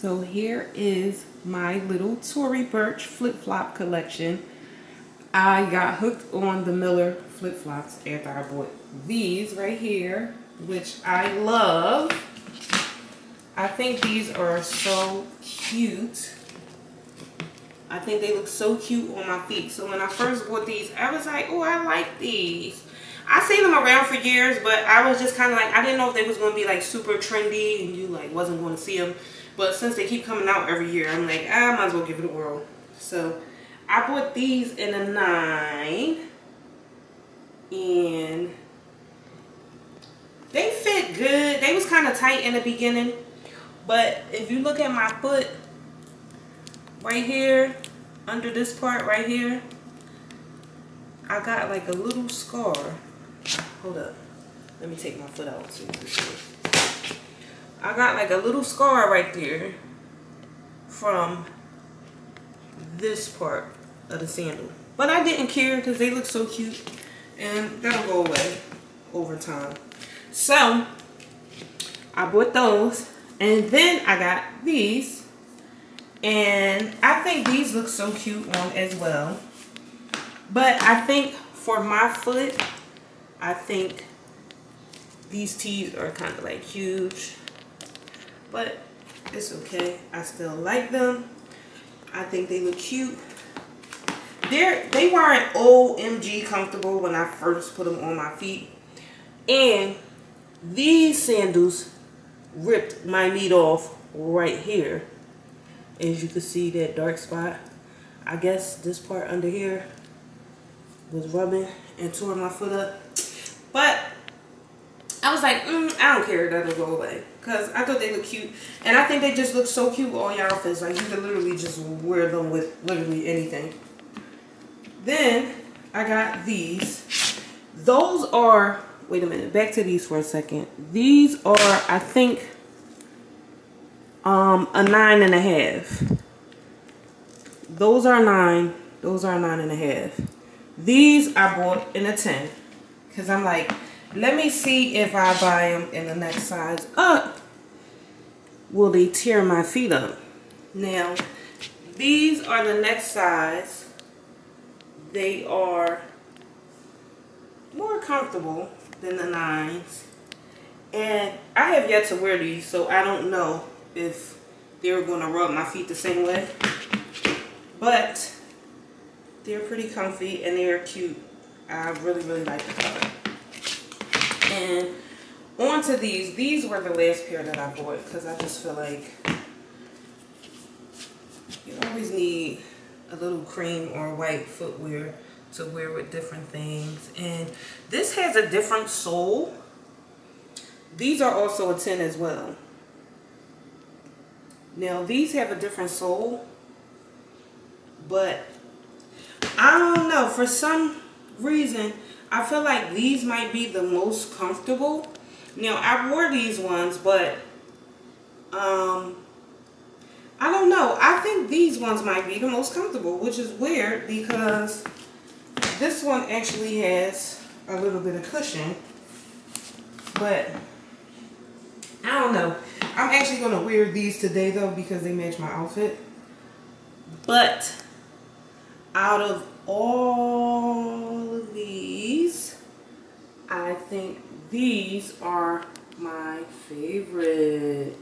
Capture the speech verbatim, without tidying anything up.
So here is my little Tory Burch flip-flop collection. I got hooked on the Miller flip-flops after I bought these right here, which I love. I think these are so cute. I think they look so cute on my feet. So when I first bought these, I was like, oh, I like these. I've seen them around for years, but I was just kind of like, I didn't know if they was going to be like super trendy and you like wasn't going to see them. But since they keep coming out every year, I'm like, I might as well give it a whirl. So I bought these in a nine. And they fit good. They was kind of tight in the beginning. But if you look at my foot right here, under this part right here, I got like a little scar. Hold up. Let me take my foot out so you can see. I got like a little scar right there from this part of the sandal. But I didn't care because they look so cute. And that'll go away over time. So I bought those. And then I got these. And I think these look so cute on as well. But I think for my foot, I think these tees are kind of like huge. But it's okay. I still like them. I think they look cute. They're, they weren't O M G comfortable when I first put them on my feet. And these sandals ripped my meat off right here. As you can see that dark spot. I guess this part under here was rubbing and tore my foot up, but I was like, mm, I don't care, that'll go away, because I thought they look cute, and I think they just look so cute with all your outfits. Like, you can literally just wear them with literally anything. Then I got these. Those are, wait a minute, back to these for a second. These are, I think, um, a nine and a half. Those are nine. Those are nine and a half. These I bought in a ten because I'm like, let me see if I buy them in the next size up, will they tear my feet up? Now, these are the next size. They are more comfortable than the nines. And I have yet to wear these, so I don't know if they're going to rub my feet the same way. But they're pretty comfy and they're cute. I really, really like the color. And on to these. These were the last pair that I bought because I just feel like you always need a little cream or white footwear to wear with different things. And this has a different sole. These are also a ten as well. Now, these have a different sole, but I don't know, for some reason, I feel like these might be the most comfortable. Now, I wore these ones, but um, I don't know. I think these ones might be the most comfortable, which is weird because this one actually has a little bit of cushion. But I don't know. I'm actually going to wear these today, though, because they match my outfit. But out of all of these, I think these are my favorite.